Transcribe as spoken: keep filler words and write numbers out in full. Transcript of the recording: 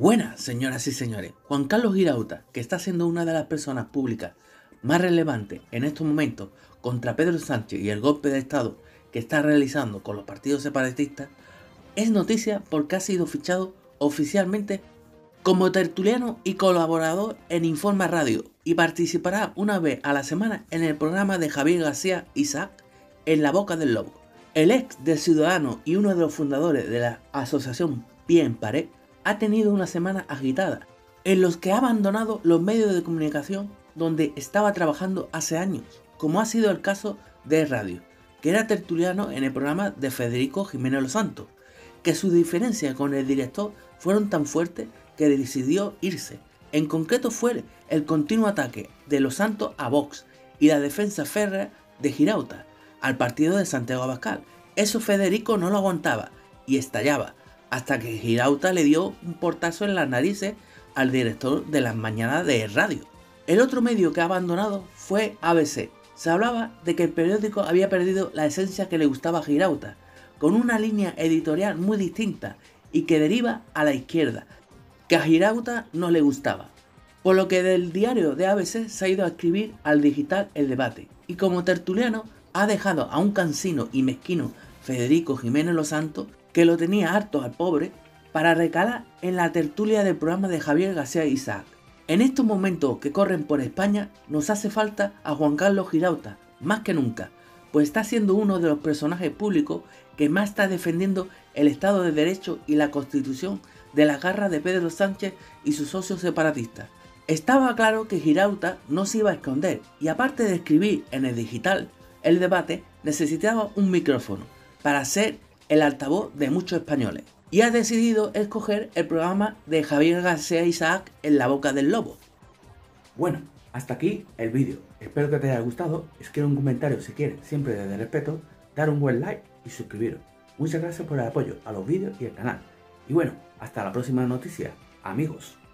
Buenas, señoras y señores. Juan Carlos Girauta, que está siendo una de las personas públicas más relevantes en estos momentos contra Pedro Sánchez y el golpe de Estado que está realizando con los partidos separatistas, es noticia porque ha sido fichado oficialmente como tertuliano y colaborador en Informa Radio y participará una vez a la semana en el programa de Javier García Isac, En la Boca del Lobo. El ex de Ciudadanos y uno de los fundadores de la asociación Bien Pared ha tenido una semana agitada en los que ha abandonado los medios de comunicación donde estaba trabajando hace años, como ha sido el caso de esRadio, que era tertuliano en el programa de Federico Jiménez Losantos, que sus diferencias con el director fueron tan fuertes que decidió irse. En concreto fue el continuo ataque de Losantos a Vox y la defensa férrea de Girauta al partido de Santiago Abascal. Eso Federico no lo aguantaba y estallaba, hasta que Girauta le dio un portazo en las narices al director de las mañanas de esRadio. El otro medio que ha abandonado fue A B C. Se hablaba de que el periódico había perdido la esencia que le gustaba a Girauta, con una línea editorial muy distinta y que deriva a la izquierda, que a Girauta no le gustaba. Por lo que del diario de A B C se ha ido a escribir al digital El Debate, y como tertuliano ha dejado a un cansino y mezquino Federico Jiménez Losantos, que lo tenía harto al pobre, para recalar en la tertulia del programa de Javier García Isac. En estos momentos que corren por España nos hace falta a Juan Carlos Girauta, más que nunca, pues está siendo uno de los personajes públicos que más está defendiendo el Estado de Derecho y la Constitución de la garra de Pedro Sánchez y sus socios separatistas. Estaba claro que Girauta no se iba a esconder y, aparte de escribir en el digital El Debate, necesitaba un micrófono para ser el altavoz de muchos españoles, y ha decidido escoger el programa de Javier García Isac En la Boca del Lobo. Bueno, hasta aquí el vídeo. Espero que te haya gustado. Escribe un comentario si quieres, siempre desde el respeto, dar un buen like y suscribiros. Muchas gracias por el apoyo a los vídeos y al canal. Y bueno, hasta la próxima noticia, amigos.